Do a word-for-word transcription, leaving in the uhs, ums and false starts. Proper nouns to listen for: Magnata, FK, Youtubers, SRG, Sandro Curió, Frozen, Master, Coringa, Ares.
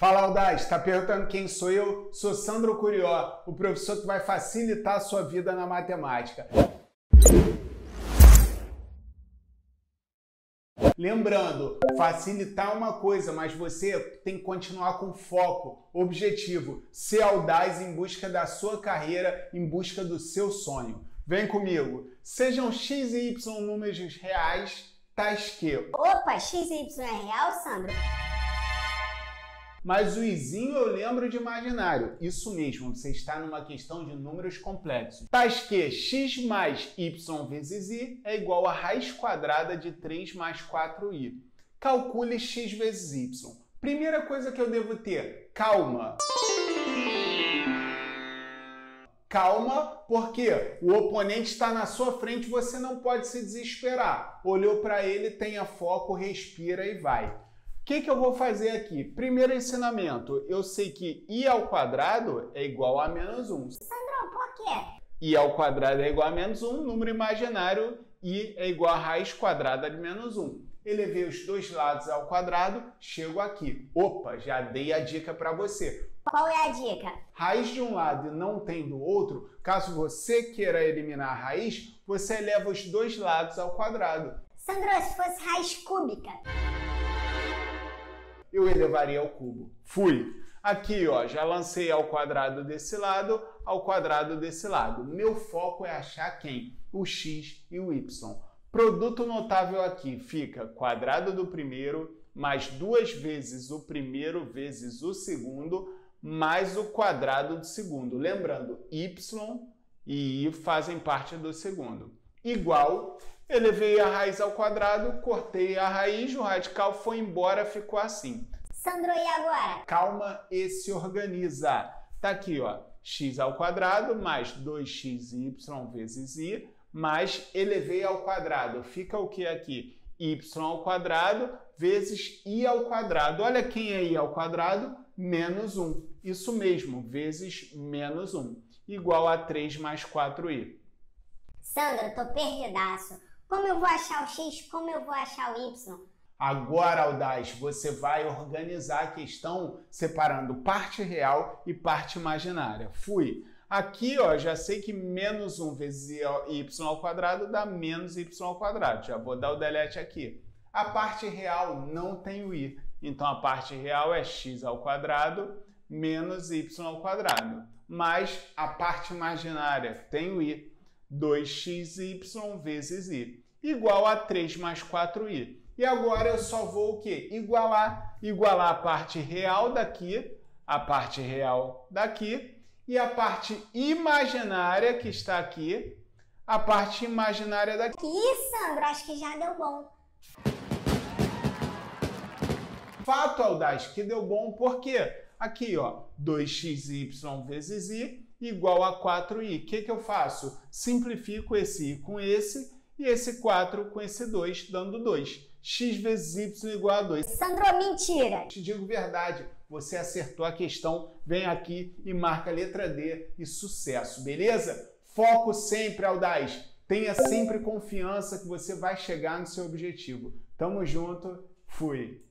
Fala, Audaz! Está perguntando quem sou eu? Sou Sandro Curió, o professor que vai facilitar a sua vida na matemática. Lembrando, facilitar é uma coisa, mas você tem que continuar com foco, objetivo, ser audaz em busca da sua carreira, em busca do seu sonho. Vem comigo! Sejam x e y números reais, tais que... Opa, x e y é real, Sandro? Mas o izinho eu lembro de imaginário. Isso mesmo, você está numa questão de números complexos. Tais que x mais y vezes i é igual a raiz quadrada de três mais quatro i. Calcule x vezes y. Primeira coisa que eu devo ter, calma. Calma, porque o oponente está na sua frente, você não pode se desesperar. Olhou para ele, tenha foco, respira e vai. O que, que eu vou fazer aqui? Primeiro ensinamento, eu sei que i ao quadrado é igual a menos um. Sandro, por quê? i ao quadrado é igual a menos um, número imaginário, i é igual a raiz quadrada de menos um. Elevei os dois lados ao quadrado, chego aqui. Opa, já dei a dica para você. Qual é a dica? Raiz de um lado e não tem do outro, caso você queira eliminar a raiz, você eleva os dois lados ao quadrado. Sandro, se fosse raiz cúbica... eu elevaria ao cubo. Fui! Aqui, ó, já lancei ao quadrado desse lado, ao quadrado desse lado. Meu foco é achar quem? O x e o y. Produto notável aqui fica quadrado do primeiro, mais duas vezes o primeiro vezes o segundo, mais o quadrado do segundo. Lembrando, y e i fazem parte do segundo. Igual... elevei a raiz ao quadrado, cortei a raiz, o radical foi embora, ficou assim. Sandro, e agora? Calma e se organiza. Tá aqui, ó, x ao quadrado mais dois x y vezes i, mais elevei ao quadrado. Fica o que aqui? Y ao quadrado vezes i ao quadrado. Olha quem é i ao quadrado? Menos um. Isso mesmo, vezes menos um. Igual a três mais quatro i. Sandro, tô perdidaço. Como eu vou achar o x? Como eu vou achar o y? Agora, Audaz, você vai organizar a questão separando parte real e parte imaginária. Fui. Aqui, ó, já sei que menos um vezes y ao quadrado dá menos y ao quadrado. Já vou dar o delete aqui. A parte real não tem o i. Então, a parte real é x ao quadrado menos y ao quadrado. Mas a parte imaginária tem o i. dois x y vezes i, igual a três mais quatro i. E agora eu só vou o quê? Igualar. Igualar a parte real daqui, a parte real daqui, e a parte imaginária que está aqui, a parte imaginária daqui. Ih, Sandro, acho que já deu bom. Fato, Audaz, que deu bom por quê? Aqui, ó, dois x y vezes i, igual a quatro i. O que, que eu faço? Simplifico esse i com esse e esse quatro com esse dois, dando dois. X vezes y igual a dois. Sandro, mentira! Te digo verdade, você acertou a questão, vem aqui e marca a letra D e sucesso, beleza? Foco sempre, Audaz! Tenha sempre confiança que você vai chegar no seu objetivo. Tamo junto, fui!